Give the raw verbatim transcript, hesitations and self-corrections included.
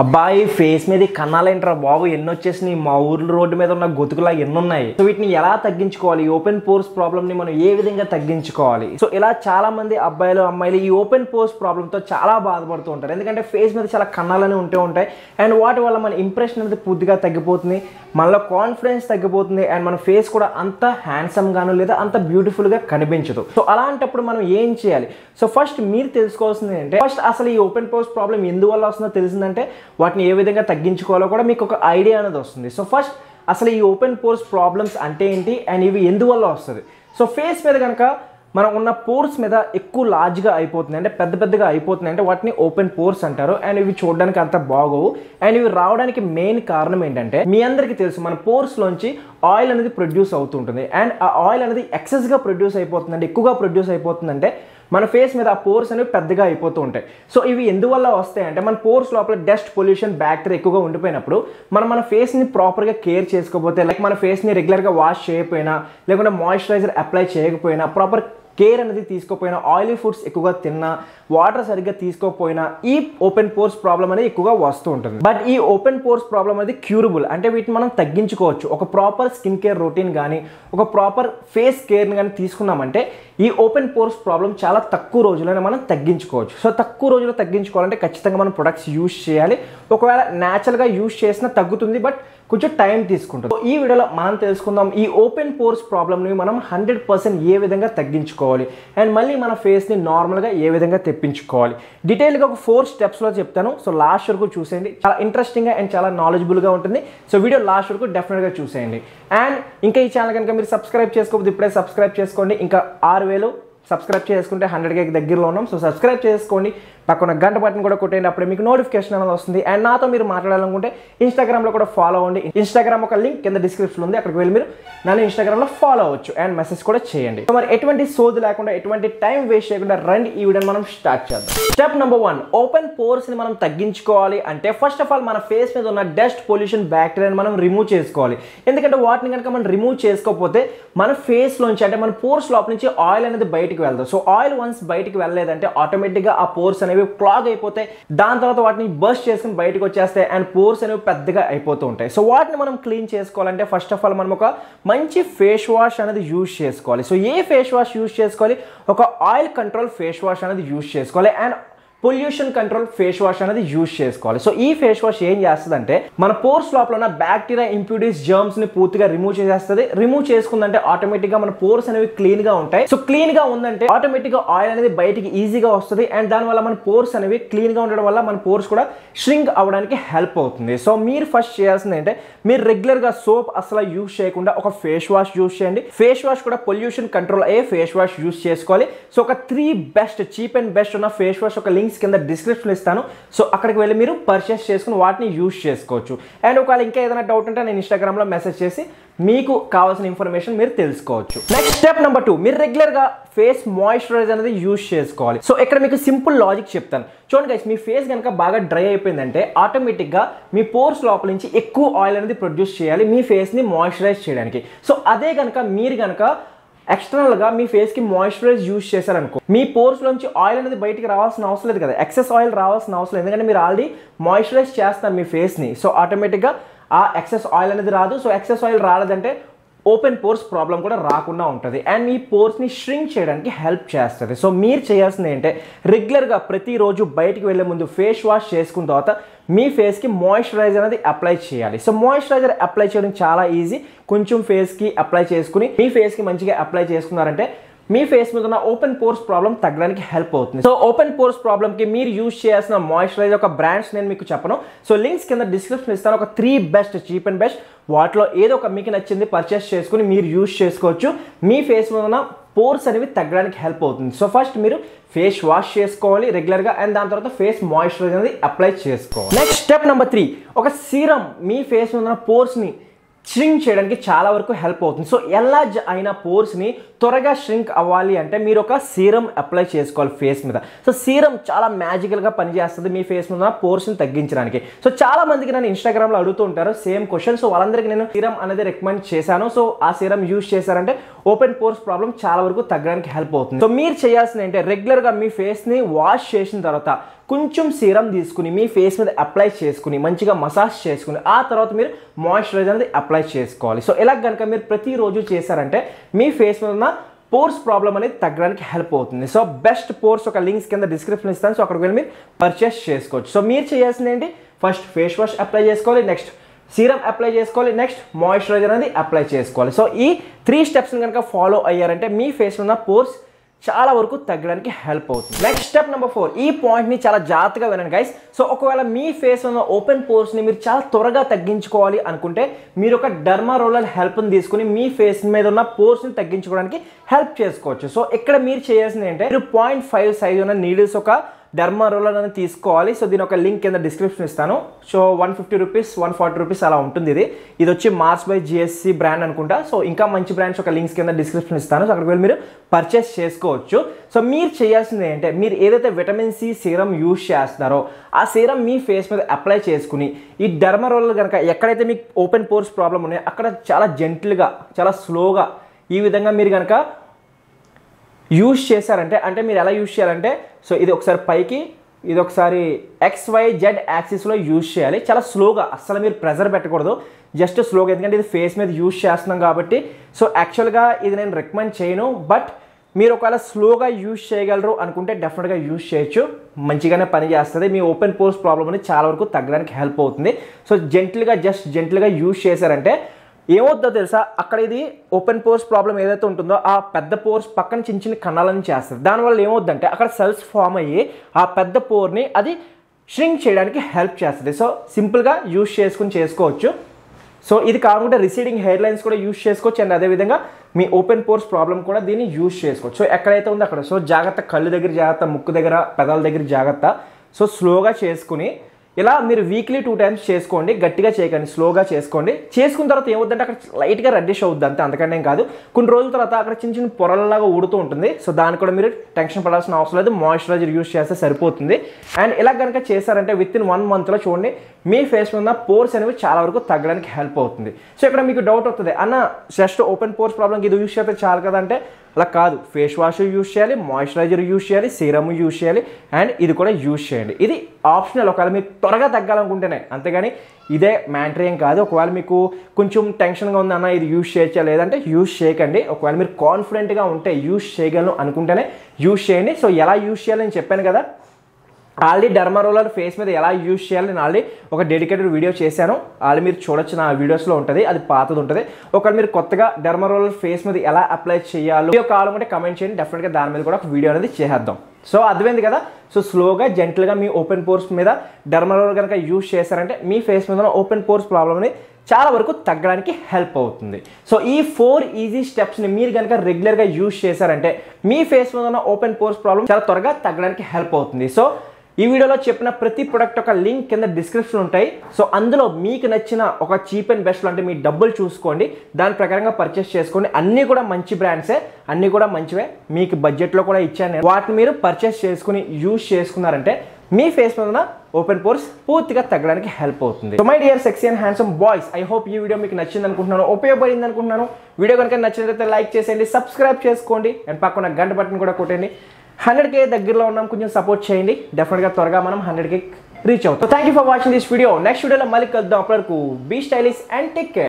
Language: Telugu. Abbai face me the canal and Rababu in no chesney maul road medona gutukula in no night. So it ni yala taginchkoli, open pores problem nimon everything a taginchkoli. So ela chalamandi abbailo amali you open pores problem to chala badbartonta and the kind of face me the chala canal and untonta and what an impression of the pudiga tagapotni, mala conference tagapotni and man face could anta handsome ganulida anta beautiful canibinchito. So alantapurmanu yen chali. So first mere telskosne first asali open pores problem indualasna telsinante. What you can do idea. So first, asli open pores problems ante enti and ivi enduvallo ostadi. So face meda ganaka mana unna pores meda ekku large ga ayipothundante pedda pedda ga ayipothundante vatni open pores antaru and ivi chodaniki anta bagovu and ivi raavadaniki main కారణం ఏంటంటే మీ అందరికీ తెలుసు మన pores లోంచి oil అనేది ప్రొడ్యూస్ అవుతుంటుంది and ఆ oil అనేది ఎక్సెస్ గా ప్రొడ్యూస్ అయిపోతుందండి ఎక్కువగా ప్రొడ్యూస్ అయిపోతుందంటే మన ఫేస్ మీద ఆ పోర్స్ అనేవి పెద్దగా అయిపోతూ ఉంటాయి. సో ఇవి ఎందువల్ల వస్తాయి అంటే మన పోర్స్ లోపల డస్ట్ పొల్యూషన్ బ్యాక్టీరియా ఎక్కువగా ఉండిపోయినప్పుడు మనం మన ఫేస్ ని ప్రాపర్ గా కేర్ చేసుకోకపోతే లైక్ మన ఫేస్ ని రెగ్యులర్ గా వాష్ చేయకపోయినా లేకుంటే మాయిశ్చరైజర్ అప్లై చేయకపోయినా ప్రాపర్ కేర్ అనేది తీసుకోకపోయినా ఆయిలీ ఫుడ్స్ ఎక్కువగా తిన్నా వాటర్ సరిగ్గా తీసుకోకపోయినా ఈ ఓపెన్ పోర్స్ ప్రాబ్లం అనేది ఎక్కువగా వస్తూ ఉంటుంది. బట్ ఈ ఓపెన్ పోర్స్ ప్రాబ్లం అనేది క్యూరబుల్ అంటే వీటిని మనం తగ్గించుకోవచ్చు. ఒక ప్రాపర్ స్కిన్ కేర్ రొటీన్ కానీ ఒక ప్రాపర్ ఫేస్ కేర్ని కానీ తీసుకున్నామంటే ఈ ఓపెన్ పోర్స్ ప్రాబ్లం చాలా తక్కువ రోజుల్లోనే మనం తగ్గించుకోవచ్చు. సో తక్కువ రోజుల్లో తగ్గించుకోవాలంటే ఖచ్చితంగా మనం ప్రొడక్ట్స్ యూజ్ చేయాలి. ఒకవేళ న్యాచురల్గా యూజ్ చేసినా తగ్గుతుంది బట్ కొంచెం టైం తీసుకుంటుంది. సో ఈ వీడియోలో మనం తెలుసుకుందాం ఈ ఓపెన్ పోర్స్ ప్రాబ్లమ్ని మనం హండ్రెడ్ పర్సెంట్ ఏ విధంగా తగ్గించుకోవాలి అండ్ మళ్ళీ మన ఫేస్ని నార్మల్గా ఏ విధంగా తెప్పించుకోవాలి. డీటెయిల్గా ఒక ఫోర్ స్టెప్స్లో చెప్తాను. సో లాస్ట్ వరకు చూసేయండి, చాలా ఇంట్రెస్టింగ్గా అండ్ చాలా నాలెడ్జబుల్గా ఉంటుంది. సో వీడియో లాస్ట్ వరకు డెఫినెట్గా చూసేయండి. అండ్ ఇంకా ఈ ఛానల్ కనుక మీరు సబ్స్క్రైబ్ చేసుకోకపోతే ఇప్పుడే సబ్స్క్రైబ్ చేసుకోండి. ఇంకా ఆరు వేలు సబ్స్క్రైబ్ చేసుకుంటే హండ్రెడ్ కేకి దగ్గరలో ఉన్నాం. సో సబ్స్క్రైబ్ చేసుకోండి, పక్కన గంట బటన్ కూడా కొట్టేయండి, అప్పుడే మీకు నోటిఫికేషన్ అనేది వస్తుంది. అండ్ నాతో మీరు మాట్లాడాలనుకుంటే ఇన్స్టాగ్రామ్లో కూడా ఫాలో అవ్వండి. ఇన్స్టాగ్రామ్ ఒక లింక్ కింద డిస్క్రిప్షన్లో ఉంది, అక్కడికి వెళ్ళి మీరు నన్ను ఇన్స్టాగ్రామ్లో ఫాలో అవ్వచ్చు అండ్ మెసేజ్ కూడా చేయండి. సో మరి ఎటువంటి సోది లేకుండా ఎటువంటి టైం వేస్ట్ చేయకుండా రండి, ఈ వీడియోని మనం స్టార్ట్ చేద్దాం. స్టెప్ నెంబర్ వన్, ఓపెన్ పోర్స్ని మనం తగ్గించుకోవాలి అంటే ఫస్ట్ ఆఫ్ ఆల్ మన ఫేస్ మీద ఉన్న డస్ట్ పొల్యూషన్ బ్యాక్టీరియాని మనం రిమూవ్ చేసుకోవాలి. ఎందుకంటే వాటిని కనుక మనం రిమూవ్ చేసుకోకపోతే మన ఫేస్లోంచి అంటే మన పోర్స్ లోపల నుంచి ఆయిల్ అనేది బయటకు వెళ్తాం. సో ఆయిల్ వన్స్ బయటికి వెళ్ళలేదంటే ఆటోమేటిక్గా ఆ పోర్స్ అనేవి క్లాగ్ అయిపోతాయి. దాని తర్వాత వాటిని బస్ట్ చేసుకుని బయటకు వచ్చేస్తాయి అండ్ పోర్స్ అనేవి పెద్దగా అయిపోతూ ఉంటాయి. సో వాటిని మనం క్లీన్ చేసుకోవాలంటే ఫస్ట్ ఆఫ్ ఆల్ మనం ఒక మంచి ఫేస్ వాష్ అనేది యూజ్ చేసుకోవాలి. సో ఏ ఫేస్ వాష్ యూజ్ చేసుకోవాలి? ఒక ఆయిల్ కంట్రోల్ ఫేస్ వాష్ అనేది యూజ్ చేసుకోవాలి and pollution control face wash అనేది యూజ్ చేసుకోవాలి. సో ఈ ఫేస్ వాష్ ఏం చేస్తుందంటే మన పోర్స్ లోపల ఉన్న బ్యాక్టీరియా, ఇంప్యూరీస్, జర్మ్స్ ని పూర్తిగా రిమూవ్ చేసేస్తుంది. రిమూవ్ చేసుకుందంటే ఆటోమేటిక్ గా మన పోర్స్ అనేవి క్లీన్ గా ఉంటాయి. సో క్లీన్ గా ఉందంటే ఆటోమేటిక్ గా ఆయిల్ అనేది బయటికి ఈజీగా వస్తుంది అండ్ దానివల్ల మన పోర్స్ అనేవి క్లీన్ గా ఉండడం వల్ల మన పోర్స్ కూడా ష్రింక్ అవ్వడానికి హెల్ప్ అవుతుంది. సో మీరు ఫస్ట్ చేయాల్సింది అంటే మీరు రెగ్యులర్ గా సోప్ అసలు యూజ్ చేయకుండా ఒక ఫేస్ వాష్ యూజ్ చేయండి. ఫేస్ వాష్ కూడా పొల్యూషన్ కంట్రోల్ అయ్యే ఫేస్ వాష్ యూజ్ చేసుకోవాలి. సో ఒక three best cheap and best ఉన్న ఫేస్ వాష్ ఒక లింక్స్ కింద డిస్క్రిప్షన్ ఇస్తాను. సో అక్కడికి వెళ్ళి మీరు పర్చేస్ చేసుకుని వాటిని యూజ్ చేసుకోవచ్చు. అండ్ ఒకవేళ ఇంకా ఏదైనా డౌట్ ఉంటే నేను ఇన్స్టాగ్రామ్లో మెసేజ్ చేసి మీకు కావాల్సిన ఇన్ఫర్మేషన్ మీరు తెలుసుకోవచ్చు. నెక్స్ట్ స్టెప్ నెంబర్ టూ, మీరు రెగ్యులర్గా ఫేస్ మాయిశ్చరైజర్ అనేది యూజ్ చేసుకోవాలి. సో ఇక్కడ మీకు సింపుల్ లాజిక్ చెప్తాను చూడండి గైస్. మీ ఫేస్ కనుక బాగా డ్రై అయిపోయిందంటే ఆటోమేటిక్గా మీ పోర్స్ లోపల నుంచి ఎక్కువ ఆయిల్ అనేది ప్రొడ్యూస్ చేయాలి మీ ఫేస్ని మాయిశ్చరైజ్ చేయడానికి. సో అదే కనుక మీరు కనుక ఎక్స్టర్నల్గా మీ ఫేస్కి మాయిశ్చరైజ్ యూజ్ చేశారనుకో మీ పోర్స్ నుంచి ఆయిల్ అనేది బయటికి రావాల్సిన అవసరం లేదు కదా, ఎక్సెస్ ఆయిల్ రావాల్సిన అవసరం, ఎందుకంటే మీరు ఆల్రెడీ మాయిశ్చరైజ్ చేస్తారు మీ ఫేస్ని. సో ఆటోమేటిక్గా ఆ ఎక్సెస్ ఆయిల్ అనేది రాదు. సో ఎక్సెస్ ఆయిల్ రాలేదంటే ఓపెన్ పోర్స్ ప్రాబ్లం కూడా రాకుండా ఉంటుంది అండ్ మీ పోర్స్ని ష్రింక్ చేయడానికి హెల్ప్ చేస్తుంది. సో మీరు చేయాల్సింది ఏంటంటే రెగ్యులర్గా ప్రతిరోజు బయటికి వెళ్ళే ముందు ఫేస్ వాష్ చేసుకున్న తర్వాత మీ ఫేస్కి మాయిశ్చరైజర్ అనేది అప్లై చేయాలి. సో మాయిశ్చరైజర్ అప్లై చేయడం చాలా ఈజీ. కొంచెం ఫేస్కి అప్లై చేసుకుని మీ ఫేస్కి మంచిగా అప్లై చేసుకున్నారంటే మీ ఫేస్ మీద ఉన్న ఓపెన్ పోర్స్ ప్రాబ్లం తగ్గడానికి హెల్ప్ అవుతుంది. సో ఓపెన్ పోర్స్ ప్రాబ్లంకి మీరు యూజ్ చేయాల్సిన మాయిశ్చరైజర్ ఒక బ్రాండ్స్ నేను మీకు చెప్పను. సో లింక్స్ కింద డిస్క్రిప్షన్ ఇస్తాను. ఒక three best cheap and best వాటిలో ఏదో ఒక మీకు నచ్చింది పర్చేస్ చేసుకుని మీరు యూజ్ చేసుకోవచ్చు. మీ ఫేస్ మీద ఉన్న పోర్స్ అనేవి తగ్గడానికి హెల్ప్ అవుతుంది. సో ఫస్ట్ మీరు ఫేస్ వాష్ చేసుకోవాలి రెగ్యులర్గా అండ్ దాని తర్వాత ఫేస్ మాయిశ్చరైజర్ అనేది అప్లై చేసుకోవాలి. నెక్స్ట్ స్టెప్ నెంబర్ త్రీ, ఒక సీరం మీ ఫేస్ మీద ఉన్న పోర్స్ని ష్రింక్ చేయడానికి చాలా వరకు హెల్ప్ అవుతుంది. సో ఎలా అయినా పోర్స్ని త్వరగా ష్రింక్ అవ్వాలి అంటే మీరు ఒక సీరం అప్లై చేసుకోవాలి ఫేస్ మీద. సో సీరం చాలా మ్యాజికల్గా పనిచేస్తుంది మీ ఫేస్ మీద పోర్స్ని తగ్గించడానికి. సో చాలా మందికి నన్ను ఇన్స్టాగ్రామ్లో అడుగుతూ ఉంటారు సేమ్ క్వశ్చన్. సో వాళ్ళందరికీ నేను సీరం అనేది రికమెండ్ చేశాను. సో ఆ సీరం యూజ్ చేశారంటే ఓపెన్ పోర్స్ ప్రాబ్లం చాలా వరకు తగ్గడానికి హెల్ప్ అవుతుంది. సో మీరు చేయాల్సింది అంటే రెగ్యులర్గా మీ ఫేస్ని వాష్ చేసిన తర్వాత కొంచెం సీరం తీసుకుని మీ ఫేస్ మీద అప్లై చేసుకుని మంచిగా మసాజ్ చేసుకుని ఆ తర్వాత మీరు మాయిశ్చరైజర్ అనేది అప్లై చేసుకోవాలి. సో ఇలా గనుక మీరు ప్రతిరోజు చేశారంటే మీ ఫేస్ మీద ఉన్న పోర్స్ ప్రాబ్లం అనేది తగ్గడానికి హెల్ప్ అవుతుంది. సో బెస్ట్ పోర్స్ ఒక లింక్స్ కింద డిస్క్రిప్షన్ ఇస్తాను, సో అక్కడికి వెళ్ళి మీరు పర్చేస్ చేసుకోవచ్చు. సో మీరు చేయాల్సింది ఏంటి, ఫస్ట్ ఫేస్ వాష్ అప్లై చేసుకోవాలి, నెక్స్ట్ సీరం అప్లై చేసుకోవాలి, నెక్స్ట్ మాయిశ్చరైజర్ అనేది అప్లై చేసుకోవాలి. సో ఈ త్రీ స్టెప్స్ని కనుక ఫాలో అయ్యారంటే మీ ఫేస్ ఉన్న పోర్స్ చాలా వరకు తగ్గడానికి హెల్ప్ అవుతుంది. నెక్స్ట్ స్టెప్ నెంబర్ ఫోర్, ఈ పాయింట్ని చాలా జాగ్రత్తగా వినండి గైస్. సో ఒకవేళ మీ ఫేస్ ఉన్న ఓపెన్ పోర్స్ని మీరు చాలా త్వరగా తగ్గించుకోవాలి అనుకుంటే మీరు ఒక డర్మా రోలర్ హెల్ప్ని తీసుకుని మీ ఫేస్ మీద ఉన్న పోర్స్ని తగ్గించుకోవడానికి హెల్ప్ చేసుకోవచ్చు. సో ఇక్కడ మీరు చేయాల్సింది ఏంటంటే మీరు పాయింట్ ఫైవ్ సైజ్ ఉన్న నీడిల్స్ ఒక డర్మా రోలర్ అని తీసుకోవాలి. సో దీని ఒక లింక్ కింద డిస్క్రిప్షన్ ఇస్తాను. So one fifty rupees one forty rupees అలా ఉంటుంది. ఇది ఇది వచ్చి మార్స్ బై జిఎస్సి బ్రాండ్ అనుకుంటా. సో ఇంకా మంచి బ్రాండ్స్ ఒక లింక్స్ కింద డిస్క్రిప్షన్ ఇస్తాను, సో అక్కడికి వెళ్ళి మీరు పర్చేస్ చేసుకోవచ్చు. సో మీరు చేయాల్సింది ఏంటంటే మీరు ఏదైతే విటమిన్ సి సీరం యూజ్ చేస్తున్నారో ఆ సీరం మీ ఫేస్ మీద అప్లై చేసుకుని ఈ డర్మా రోలర్ కనుక ఎక్కడైతే మీకు ఓపెన్ పోర్స్ ప్రాబ్లం ఉన్నాయో అక్కడ చాలా జెంటిల్గా చాలా స్లోగా ఈ విధంగా మీరు కనుక యూజ్ చేశారంటే, అంటే మీరు ఎలా యూజ్ చేయాలంటే, సో ఇది ఒకసారి పైకి ఇది ఒకసారి ఎక్స్ వై జెడ్ యాక్సిస్లో యూజ్ చేయాలి. చాలా స్లోగా, అస్సలు మీరు ప్రెజర్ పెట్టకూడదు, జస్ట్ స్లోగా, ఎందుకంటే ఇది ఫేస్ మీద యూజ్ చేస్తున్నాం కాబట్టి. సో యాక్చువల్గా ఇది నేను రికమెండ్ చేయను, బట్ మీరు ఒకవేళ స్లోగా యూజ్ చేయగలరు అనుకుంటే డెఫినెట్గా యూజ్ చేయొచ్చు, మంచిగానే పని చేస్తుంది. మీ ఓపెన్ పోర్స్ ప్రాబ్లమ్ అనేది చాలా వరకు తగ్గడానికి హెల్ప్ అవుతుంది. సో జెంటిల్గా జస్ట్ జెంటిల్గా యూజ్ చేశారంటే ఏమవుతుందో తెలుసా, అక్కడ ఇది ఓపెన్ పోర్స్ ప్రాబ్లం ఏదైతే ఉంటుందో ఆ పెద్ద పోర్స్ పక్కన చిన్న చిన్న కణాలని చేస్తుంది. దానివల్ల ఏమవుతుందంటే అక్కడ సెల్స్ ఫామ్ అయ్యి ఆ పెద్ద పోర్ని అది ష్రింక్ చేయడానికి హెల్ప్ చేస్తుంది. సో సింపుల్గా యూజ్ చేసుకుని చేసుకోవచ్చు. సో ఇది కాకుండా రిసీడింగ్ హెయిర్ లైన్స్ కూడా యూజ్ చేసుకోవచ్చు, అండ్ అదేవిధంగా మీ ఓపెన్ పోర్స్ ప్రాబ్లం కూడా దీన్ని యూజ్ చేసుకోవచ్చు. సో ఎక్కడైతే ఉందో అక్కడ, సో జాగ్రత్త, కళ్ళు దగ్గర జాగ్రత్త, ముక్కు దగ్గర, పెదాల దగ్గర జాగ్రత్త. సో స్లోగా చేసుకుని ఇలా మీరు వీక్లీ టూ టైమ్స్ చేసుకోండి, గట్టిగా చేయకండి, స్లోగా చేసుకోండి. చేసుకున్న తర్వాత ఏమవుతుందంటే అక్కడ లైట్గా రెడ్డిష్ అవుద్ది అంతే, అంతకంటే కాదు. కొన్ని రోజుల తర్వాత అక్కడ చిన్న చిన్న పొరల్లాగా ఊడుతూ ఉంటుంది. సో దానికి కూడా మీరు టెన్షన్ పడాల్సిన అవసరం లేదు, మాయిశ్చరైజర్ యూజ్ చేస్తే సరిపోతుంది. అండ్ ఇలా కనుక చేశారంటే విత్ ఇన్ వన్ మంత్లో చూడండి మీ ఫేస్ మీద పోర్స్ అనేవి చాలా వరకు తగ్గడానికి హెల్ప్ అవుతుంది. సో ఇక్కడ మీకు డౌట్ అవుతుంది, అన్న జస్ట్ ఓపెన్ పోర్స్ ప్రాబ్లమ్కి ఇది యూజ్ చేస్తే చాలు కదంటే, అలా కాదు, ఫేస్ వాష్ యూజ్ చేయాలి, మాయిశ్చరైజర్ యూజ్ చేయాలి, సీరమ్ యూజ్ చేయాలి, అండ్ ఇది కూడా యూజ్ చేయండి. ఇది ఆప్షనల్, ఒకవేళ మీకు త్వరగా తగ్గాలనుకుంటేనే, అంతేగాని ఇదే మ్యాండేటరీ ఏం కాదు. ఒకవేళ మీకు కొంచెం టెన్షన్గా ఉందన్న ఇది యూజ్ చేయచ్చా లేదంటే యూజ్ చేయకండి. ఒకవేళ మీరు కాన్ఫిడెంట్గా ఉంటే యూజ్ చేయగలను అనుకుంటేనే యూజ్ చేయండి. సో ఎలా యూజ్ చేయాలని చెప్పాను కదా, ఆల్రెడీ డర్మా రోలర్ ఫేస్ మీద ఎలా యూజ్ చేయాలి నేను ఆల్రెడీ ఒక డెడికేటెడ్ వీడియో చేశాను, ఆల్రెడీ మీరు చూడొచ్చు, నా వీడియోస్లో ఉంటుంది, అది పాతది ఉంటుంది. ఒకవేళ మీరు కొత్తగా డర్మా రోలర్ ఫేస్ మీద ఎలా అప్లై చేయాలో వీడియో కావాలంటే కమెంట్ చేయండి, డెఫినెట్గా దాని మీద కూడా ఒక వీడియో అనేది చేసేద్దాం. సో అర్థమైంది కదా. సో స్లోగా జెంటల్గా మీ ఓపెన్ పోర్స్ మీద డర్మా రోలర్ కనుక యూజ్ చేశారంటే మీ ఫేస్ మీద ఓపెన్ పోర్స్ ప్రాబ్లమ్ని చాలా వరకు తగ్గడానికి హెల్ప్ అవుతుంది. సో ఈ ఫోర్ ఈజీ స్టెప్స్ని మీరు కనుక రెగ్యులర్గా యూజ్ చేశారంటే మీ ఫేస్ మీద ఉన్న ఓపెన్ పోర్స్ ప్రాబ్లమ్ చాలా త్వరగా తగ్గడానికి హెల్ప్ అవుతుంది. సో ఈ వీడియోలో చెప్పిన ప్రతి ప్రొడక్ట్ ఒక లింక్ కింద డిస్క్రిప్షన్ ఉంటాయి. సో అందులో మీకు నచ్చిన ఒక చీప్ అండ్ బెస్ట్ అంటే మీ డబ్బులు చూసుకోండి, దాని ప్రకారంగా పర్చేస్ చేసుకోండి. అన్నీ కూడా మంచి బ్రాండ్సే, అన్నీ కూడా మంచివే, మీకు బడ్జెట్లో కూడా ఇచ్చాను. వాటిని మీరు పర్చేస్ చేసుకుని యూజ్ చేసుకున్నారంటే మీ ఫేస్ మీద ఓపెన్ పోర్స్ పూర్తిగా తగ్గడానికి హెల్ప్ అవుతుంది. So my dear sexy and handsome boys, I hope ఈ వీడియో మీకు నచ్చింది అనుకుంటున్నాను, ఉపయోగపడింది అనుకుంటున్నాను. వీడియో కనుక నచ్చినట్లయితే లైక్ చేసేయండి, సబ్స్క్రైబ్ చేసుకోండి, అండ్ పక్కన గంట బటన్ కూడా కొట్టండి. హండ్రెడ్ కే దగ్గరలో ఉన్నాం, కొంచెం సపోర్ట్ చేయండి, డెఫినెట్గా త్వరగా మనం హండ్రెడ్ కే రీచ్ అవుతాం. Thank you for watching this video. Next వీడియోలో మళ్ళీ కలుద్దాం. అప్పటివరకు be stylish and take care.